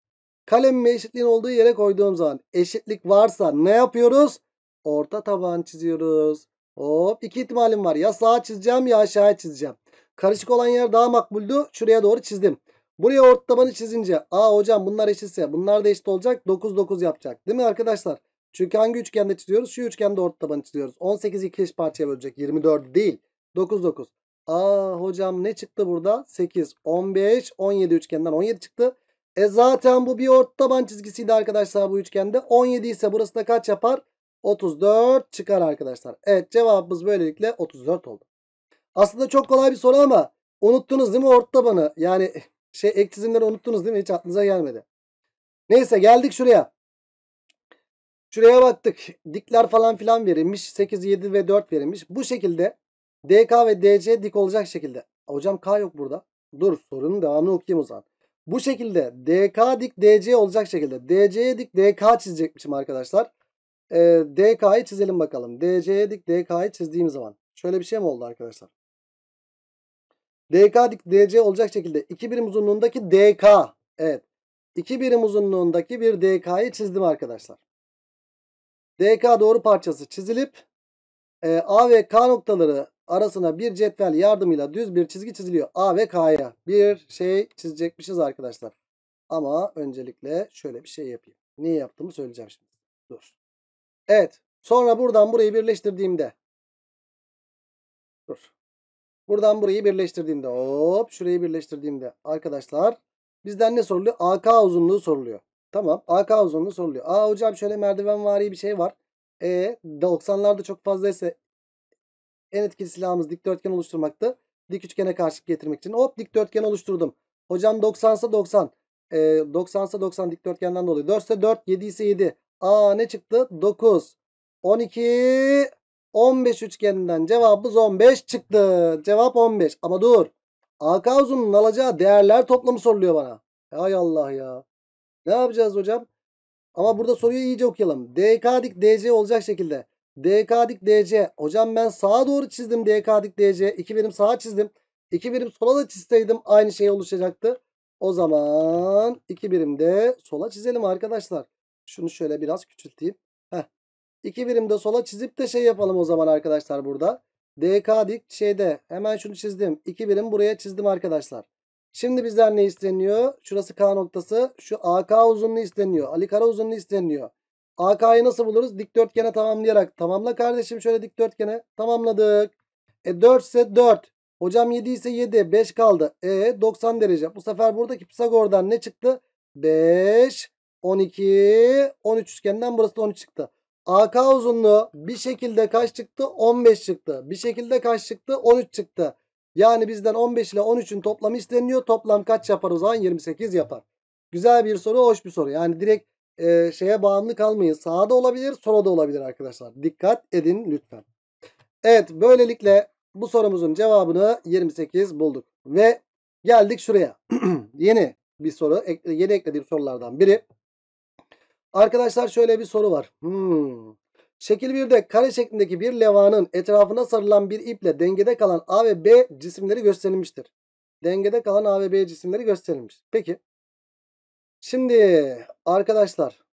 Kalemimi eşitliğin olduğu yere koyduğum zaman eşitlik varsa ne yapıyoruz? Orta taban çiziyoruz. Hop, iki ihtimalim var. Ya sağa çizeceğim ya aşağıya çizeceğim. Karışık olan yer daha makbuldü. Şuraya doğru çizdim. Buraya orta tabanı çizince aa hocam bunlar eşitse bunlar da eşit olacak. dokuz dokuz yapacak değil mi arkadaşlar? Çünkü hangi üçgende çiziyoruz? Şu üçgende orta tabanı çiziyoruz. on sekiz iki eş parçaya bölecek. yirmi dört değil. dokuz dokuz. Aa hocam ne çıktı burada? sekiz on beş on yedi üçgenden on yedi çıktı. E zaten bu bir orta taban çizgisiydi arkadaşlar bu üçgende. on yedi ise burası da kaç yapar? otuz dört çıkar arkadaşlar. Evet, cevabımız böylelikle otuz dört oldu. Aslında çok kolay bir soru ama unuttunuz değil mi orta tabanı? Yani şey ek çizimleri unuttunuz değil mi? Hiç aklınıza gelmedi. Neyse, geldik şuraya. Şuraya baktık. Dikler falan filan verilmiş. sekiz, yedi ve dört verilmiş. Bu şekilde D K ve D C dik olacak şekilde. Hocam K yok burada. Dur, sorunun devamını okuyayım o zaman. Bu şekilde D K dik D C olacak şekilde. D C'ye dik D K çizecekmişim arkadaşlar. Ee, D K'yı çizelim bakalım. D C'ye dik D K'yı çizdiğim zaman. Şöyle bir şey mi oldu arkadaşlar? D K dik D C olacak şekilde iki birim uzunluğundaki D K. Evet. iki birim uzunluğundaki bir D K'yı çizdim arkadaşlar. D K doğru parçası çizilip e, A ve K noktaları arasına bir cetvel yardımıyla düz bir çizgi çiziliyor. A ve K'ya bir şey çizecekmişiz arkadaşlar. Ama öncelikle şöyle bir şey yapayım. Niye yaptığımı söyleyeceğim şimdi. Dur. Evet. Sonra buradan burayı birleştirdiğimde. Dur. Buradan burayı birleştirdiğimde. Hop. Şurayı birleştirdiğimde. Arkadaşlar bizden ne soruluyor? A K uzunluğu soruluyor. Tamam. A K uzunluğu soruluyor. Aa hocam şöyle merdivenvari bir şey var. E, doksanlarda çok fazlaysa en etkili silahımız dikdörtgen oluşturmaktı. Dik üçgene karşılık getirmek için. Hop, dikdörtgen oluşturdum. Hocam doksansa doksan. E, doksansa doksan dikdörtgenden dolayı. dörtse dört. yedi ise yedi. Aa ne çıktı? dokuz, on iki, on beş üçgeninden cevabımız on beş çıktı. Cevap on beş. Ama dur. A K uzunluğunun alacağı değerler toplamı soruluyor bana. Hay Allah ya. Ne yapacağız hocam? Ama burada soruyu iyice okuyalım. D K dik D C olacak şekilde. D K dik D C. Hocam ben sağa doğru çizdim D K dik D C. iki birim sağa çizdim. iki birim sola da çizseydim aynı şey oluşacaktı. O zaman iki birim de sola çizelim arkadaşlar. Şunu şöyle biraz küçülteyim. Heh. iki birimde sola çizip de şey yapalım o zaman arkadaşlar burada. D K dik şeyde hemen şunu çizdim. iki birim buraya çizdim arkadaşlar. Şimdi bizden ne isteniyor? Şurası K noktası. Şu A K uzunluğu isteniyor. Ali Kara uzunluğu isteniyor. A K'yı nasıl buluruz? Dikdörtgene tamamlayarak. Tamamla kardeşim şöyle dikdörtgene. Tamamladık. E dört ise dört. Hocam yedi ise yedi. beş kaldı. E doksan derece. Bu sefer buradaki Pisagor'dan ne çıktı? beş on iki on üç üçgenden burası da on üç çıktı. A K uzunluğu bir şekilde kaç çıktı? on beş çıktı. Bir şekilde kaç çıktı? on üç çıktı. Yani bizden on beş ile on üçün toplamı isteniyor. Toplam kaç yapar o zaman? yirmi sekiz yapar. Güzel bir soru, hoş bir soru. Yani direkt e, şeye bağımlı kalmayın. Sağda olabilir, sola da olabilir arkadaşlar. Dikkat edin lütfen. Evet, böylelikle bu sorumuzun cevabını yirmi sekiz bulduk. Ve geldik şuraya. Yeni bir soru. Yeni eklediğim sorulardan biri. Arkadaşlar şöyle bir soru var. Hmm. Şekil birde kare şeklindeki bir levanın etrafına sarılan bir iple dengede kalan A ve B cisimleri gösterilmiştir. Dengede kalan A ve B cisimleri gösterilmiş. Peki. Şimdi arkadaşlar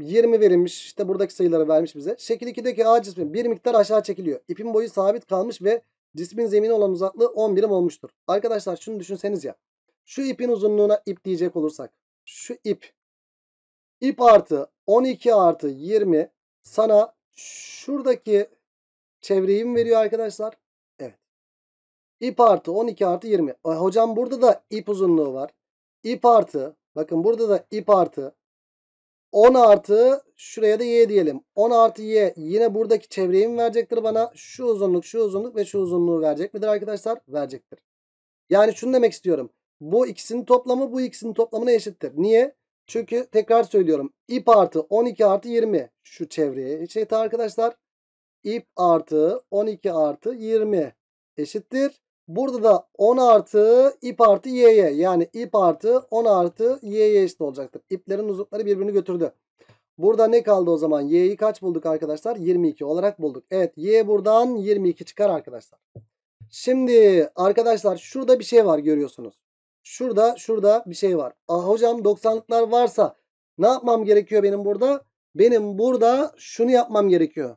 yirmi verilmiş. İşte buradaki sayıları vermiş bize. Şekil iki'deki A cismi bir miktar aşağı çekiliyor. İpin boyu sabit kalmış ve cismin zemine olan uzaklığı on birim olmuştur. Arkadaşlar şunu düşünseniz ya. Şu ipin uzunluğuna ip diyecek olursak. Şu ip. İp artı on iki artı yirmi sana şuradaki çevreyi mi veriyor arkadaşlar? Evet. İp artı on iki artı yirmi. Hocam burada da ip uzunluğu var. İp artı. Bakın burada da ip artı. on artı şuraya da y diyelim. on artı y yine buradaki çevreyi mi verecektir bana? Şu uzunluk, şu uzunluk ve şu uzunluğu verecek midir arkadaşlar? Verecektir. Yani şunu demek istiyorum. Bu ikisinin toplamı bu ikisinin toplamına eşittir. Niye? Çünkü tekrar söylüyorum. İp artı on iki artı yirmi. Şu çevreye eşit arkadaşlar. İp artı on iki artı yirmi eşittir. Burada da on artı ip artı y'ye, yani ip artı on artı y'ye eşit olacaktır. İplerin uzunlukları birbirini götürdü. Burada ne kaldı o zaman? Y'yi kaç bulduk arkadaşlar? yirmi iki olarak bulduk. Evet, y buradan yirmi iki çıkar arkadaşlar. Şimdi arkadaşlar şurada bir şey var, görüyorsunuz. Şurada şurada bir şey var. Ah hocam doksanlıklar varsa ne yapmam gerekiyor benim burada? Benim burada şunu yapmam gerekiyor.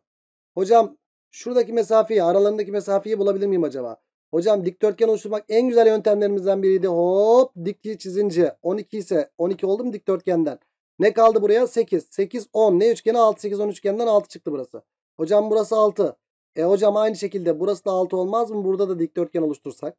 Hocam şuradaki mesafeyi, aralarındaki mesafeyi bulabilir miyim acaba? Hocam dikdörtgen oluşturmak en güzel yöntemlerimizden biriydi. Hop, dikliği çizince on iki ise on iki oldu mu dikdörtgenden? Ne kaldı buraya? sekiz. sekiz on. Ne üçgeni? altı. sekiz on üçgenden altı çıktı burası. Hocam burası altı. E hocam aynı şekilde burası da altı olmaz mı? Burada da dikdörtgen oluştursak.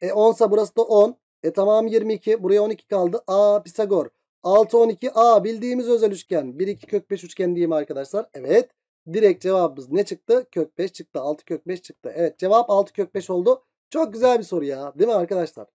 E on ise burası da on. E tamam yirmi iki. Buraya on iki kaldı. Aa, Pisagor. altı on iki. Aa, bildiğimiz özel üçgen. bir iki kök beş üçgen diyeyim arkadaşlar. Evet. Direkt cevabımız ne çıktı? Kök beş çıktı. altı kök beş çıktı. Evet, cevap altı kök beş oldu. Çok güzel bir soru ya, değil mi arkadaşlar?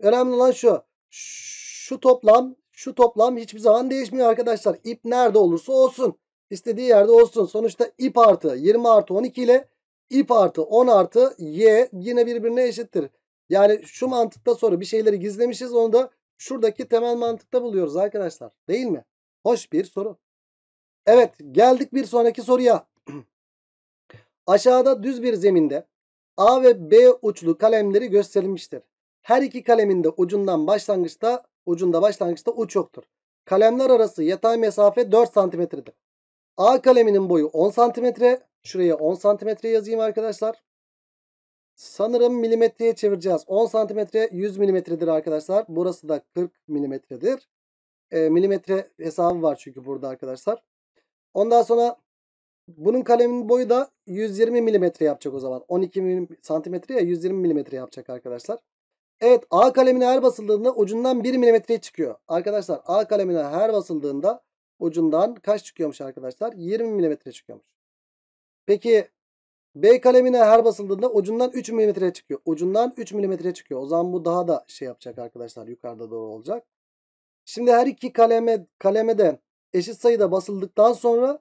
Önemli olan şu. Şu toplam, şu toplam hiçbir zaman değişmiyor arkadaşlar. İp nerede olursa olsun. İstediği yerde olsun. Sonuçta ip artı yirmi artı on iki ile ip artı on artı y yine birbirine eşittir. Yani şu mantıkta soru, bir şeyleri gizlemişiz, onu da şuradaki temel mantıkta buluyoruz arkadaşlar. Değil mi? Hoş bir soru. Evet, geldik bir sonraki soruya. Aşağıda düz bir zeminde A ve B uçlu kalemleri gösterilmiştir. Her iki kalemin de ucundan başlangıçta, ucunda başlangıçta uç yoktur. Kalemler arası yatay mesafe dört santimetredir. A kaleminin boyu on santimetre. Şuraya on santimetre yazayım arkadaşlar. Sanırım milimetreye çevireceğiz. on santimetre yüz milimetredir arkadaşlar. Burası da kırk milimetredir. E, milimetre hesabı var çünkü burada arkadaşlar. Ondan sonra bunun kalemin boyu da yüz yirmi milimetre yapacak o zaman. on iki santimetre ya yüz yirmi milimetre yapacak arkadaşlar. Evet, A kalemine her basıldığında ucundan bir milimetre çıkıyor. Arkadaşlar A kalemine her basıldığında ucundan kaç çıkıyormuş arkadaşlar? yirmi milimetre çıkıyormuş. Peki B kalemine her basıldığında ucundan üç milimetre çıkıyor. Ucundan üç milimetre çıkıyor. O zaman bu daha da şey yapacak arkadaşlar. Yukarıda doğru olacak. Şimdi her iki kaleme, kaleme de eşit sayıda basıldıktan sonra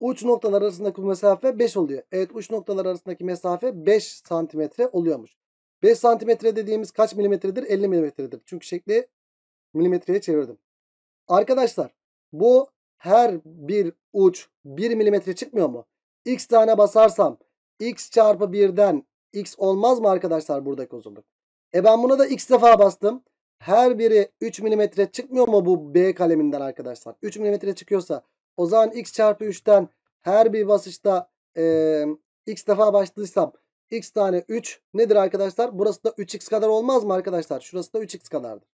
uç noktalar arasındaki mesafe beş oluyor. Evet, uç noktalar arasındaki mesafe beş santimetre oluyormuş. beş santimetre dediğimiz kaç milimetredir? elli milimetredir. Çünkü şekli milimetreye çevirdim. Arkadaşlar bu her bir uç bir milimetre çıkmıyor mu? X tane basarsam x çarpı birden x olmaz mı arkadaşlar buradaki uzunluk? E ben buna da x defa bastım. Her biri üç milimetre çıkmıyor mu bu B kaleminden arkadaşlar? üç milimetre çıkıyorsa o zaman x çarpı üçten her bir basışta e, x defa başladıysam x tane üç nedir arkadaşlar? Burası da üç x kadar olmaz mı arkadaşlar? Şurası da üç x kadardır.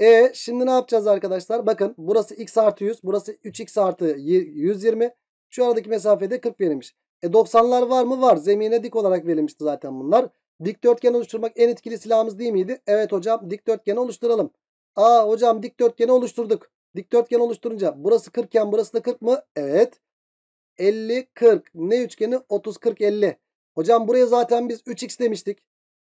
E şimdi ne yapacağız arkadaşlar? Bakın burası x artı yüz. Burası üç x artı yüz yirmi. Şu aradaki mesafede kırk verilmiş. E doksanlar var mı? Var. Zemine dik olarak verilmişti zaten bunlar. Dikdörtgen oluşturmak en etkili silahımız değil miydi? Evet hocam, dikdörtgeni oluşturalım. Aa hocam, dikdörtgeni oluşturduk. Dikdörtgen oluşturunca burası kırk iken burası da kırk mı? Evet. elli kırk. Ne üçgeni? otuz kırk elli. Hocam buraya zaten biz üç x demiştik.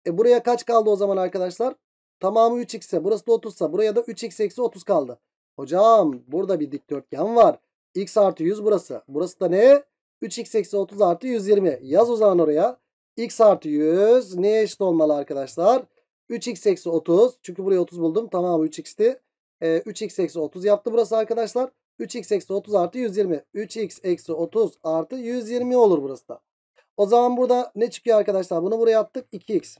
E buraya kaç kaldı o zaman arkadaşlar? Tamamı üç x ise burası da otuz ise buraya da üç x eksi otuz kaldı. Hocam burada bir dikdörtgen var. X artı yüz burası. Burası da ne? üç x eksi otuz artı yüz yirmi. Yaz o zaman oraya. X artı yüz neye eşit olmalı arkadaşlar? üç x eksi otuz. Çünkü buraya otuz buldum. Tamam, üç x'ti. Ee, üç x eksi otuz yaptı burası arkadaşlar. üç x eksi otuz artı yüz yirmi. üç x eksi otuz artı yüz yirmi olur burası da. O zaman burada ne çıkıyor arkadaşlar? Bunu buraya attık. iki x.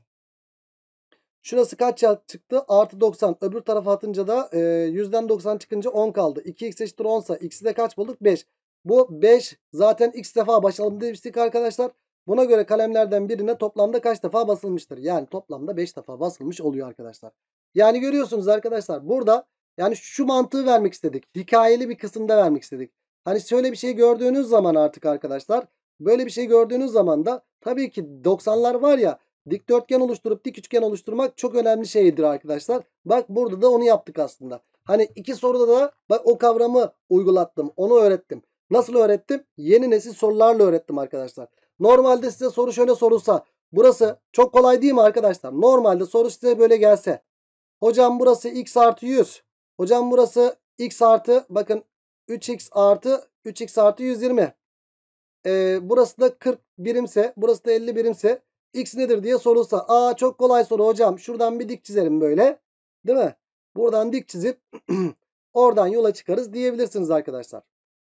Şurası kaç çıktı? Artı doksan. Öbür tarafa atınca da e, yüzden doksan çıkınca on kaldı. iki x eşittir on ise x'i de kaç bulduk? beş. Bu beş zaten x defa başlayalım demiştik arkadaşlar. Buna göre kalemlerden birine toplamda kaç defa basılmıştır? Yani toplamda beş defa basılmış oluyor arkadaşlar. Yani görüyorsunuz arkadaşlar, burada yani şu mantığı vermek istedik. Hikayeli bir kısımda vermek istedik. Hani şöyle bir şey gördüğünüz zaman artık arkadaşlar, böyle bir şey gördüğünüz zaman da tabii ki doksanlar var ya, dikdörtgen oluşturup dik üçgen oluşturmak çok önemli şeydir arkadaşlar. Bak burada da onu yaptık aslında. Hani iki soruda da bak o kavramı uygulattım, onu öğrettim. Nasıl öğrettim? Yeni nesil sorularla öğrettim arkadaşlar. Normalde size soru şöyle sorulsa, burası çok kolay değil mi arkadaşlar? Normalde soru size böyle gelse. Hocam burası x artı yüz. Hocam burası x artı, bakın üç x artı üç x artı yüz yirmi. Ee, burası da kırk birimse, burası da elli birimse x nedir diye sorulsa. Aa, çok kolay soru hocam. Şuradan bir dik çizelim böyle. Değil mi? Buradan dik çizip oradan yola çıkarız diyebilirsiniz arkadaşlar.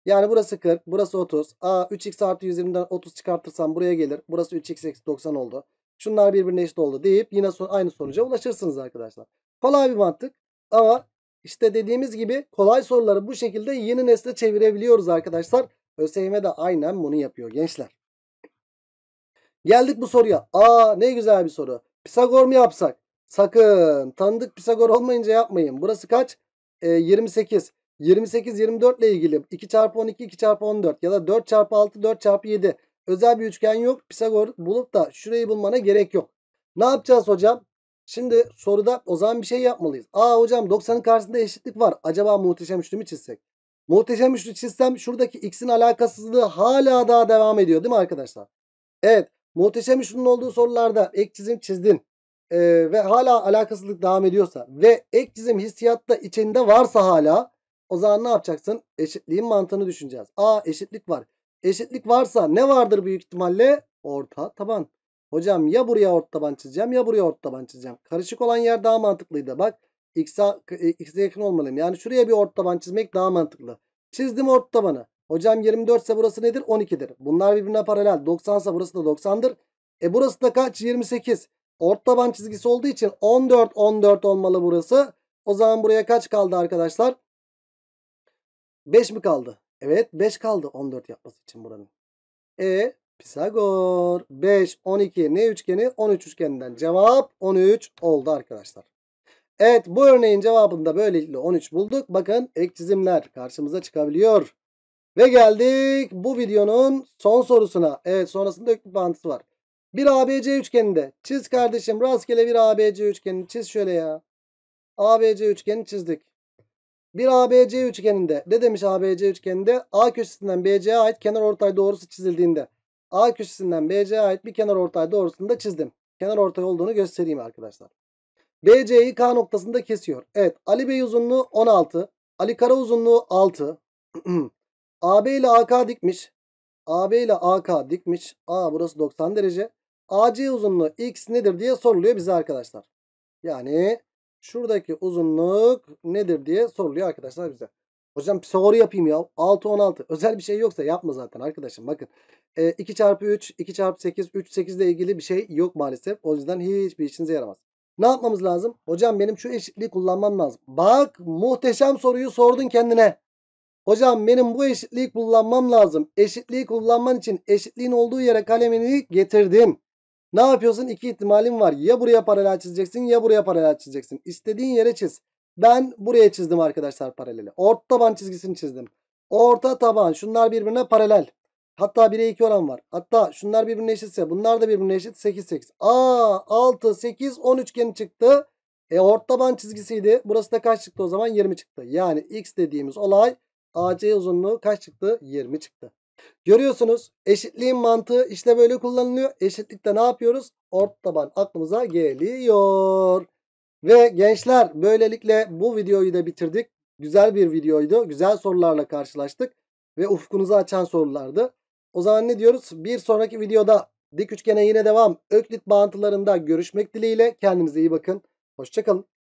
Yani burası kırk, burası otuz. Aa, üç x artı yüz yirmiden otuz çıkartırsam buraya gelir. Burası üç x eksi doksan oldu. Şunlar birbirine eşit oldu deyip yine son, aynı sonuca ulaşırsınız arkadaşlar. Kolay bir mantık ama işte dediğimiz gibi kolay soruları bu şekilde yeni nesle çevirebiliyoruz arkadaşlar. ÖSYM de aynen bunu yapıyor gençler. Geldik bu soruya. Aa, ne güzel bir soru. Pisagor mu yapsak? Sakın. Tanıdık Pisagor olmayınca yapmayın. Burası kaç? Ee, yirmi sekiz. yirmi sekiz yirmi dört ile ilgili iki çarpı on iki, iki çarpı on dört ya da dört çarpı altı, dört çarpı yedi özel bir üçgen yok. Pisagor bulup da şurayı bulmana gerek yok. Ne yapacağız hocam? Şimdi soruda o zaman bir şey yapmalıyız. Aa hocam, doksanın karşısında eşitlik var. Acaba muhteşem üçlü mü çizsek? Muhteşem üçlü çizsem şuradaki x'in alakasızlığı hala daha devam ediyor değil mi arkadaşlar? Evet. Muhteşem üçlünün olduğu sorularda ek çizim çizdin ee, ve hala alakasızlık devam ediyorsa ve ek çizim hissiyatta içinde varsa hala, o zaman ne yapacaksın? Eşitliğin mantığını düşüneceğiz. Aa, eşitlik var. Eşitlik varsa ne vardır büyük ihtimalle? Orta taban. Hocam ya buraya orta taban çizeceğim ya buraya orta taban çizeceğim. Karışık olan yer daha mantıklıydı. Bak x'e yakın olmalıyım. Yani şuraya bir orta taban çizmek daha mantıklı. Çizdim orta tabanı. Hocam yirmi dört ise burası nedir? on ikidir. Bunlar birbirine paralel. doksan ise burası da doksandır. E burası da kaç? yirmi sekiz. Orta taban çizgisi olduğu için on dört on dört olmalı burası. O zaman buraya kaç kaldı arkadaşlar? beş mi kaldı? Evet, beş kaldı on dört yapması için buranın. E Pisagor beş on iki ne üçgeni? on üç üçgeninden cevap on üç oldu arkadaşlar. Evet, bu örneğin cevabında böylelikle on üç bulduk. Bakın ek çizimler karşımıza çıkabiliyor. Ve geldik bu videonun son sorusuna. Evet, sonrasında öklit bağıntısı var. Bir A B C üçgeninde çiz kardeşim, rastgele bir A B C üçgenini çiz şöyle ya. A B C üçgenini çizdik. Bir A B C üçgeninde ne demiş? A B C üçgeninde A köşesinden B C'ye ait kenarortay doğrusu çizildiğinde A köşesinden B C'ye ait bir kenarortay doğrusunu da çizdim. Kenarortay olduğunu göstereyim arkadaşlar. B C'yi K noktasında kesiyor. Evet, Ali Bey uzunluğu on altı, Ali Kara uzunluğu altı. A B ile A K dikmiş. A B ile A K dikmiş. A burası doksan derece. A C uzunluğu X nedir diye soruluyor bize arkadaşlar. Yani şuradaki uzunluk nedir diye soruluyor arkadaşlar bize. Hocam Pisagor'u yapayım ya. altı on altı. Özel bir şey yoksa yapma zaten arkadaşım. Bakın e, iki çarpı üç, iki çarpı sekiz, üç sekiz ile ilgili bir şey yok maalesef. O yüzden hiçbir işinize yaramaz. Ne yapmamız lazım? Hocam benim şu eşitliği kullanmam lazım. Bak, muhteşem soruyu sordun kendine. Hocam benim bu eşitliği kullanmam lazım. Eşitliği kullanman için eşitliğin olduğu yere kalemini getirdim. Ne yapıyorsun? İki ihtimalin var. Ya buraya paralel çizeceksin ya buraya paralel çizeceksin. İstediğin yere çiz. Ben buraya çizdim arkadaşlar paraleli. Orta taban çizgisini çizdim. Orta taban. Şunlar birbirine paralel. Hatta bire iki oran var. Hatta şunlar birbirine eşitse bunlar da birbirine eşit. sekiz sekiz. Aa, altı sekiz on üçgeni çıktı. E orta taban çizgisiydi. Burası da kaç çıktı o zaman? yirmi çıktı. Yani x dediğimiz olay A C uzunluğu kaç çıktı? yirmi çıktı. Görüyorsunuz, eşitliğin mantığı işte böyle kullanılıyor. Eşitlikte ne yapıyoruz? Orta taban aklımıza geliyor. Ve gençler, böylelikle bu videoyu da bitirdik. Güzel bir videoydu. Güzel sorularla karşılaştık. Ve ufkunuzu açan sorulardı. O zaman ne diyoruz? Bir sonraki videoda dik üçgene yine devam. Öklit bağıntılarında görüşmek dileğiyle. Kendinize iyi bakın. Hoşçakalın.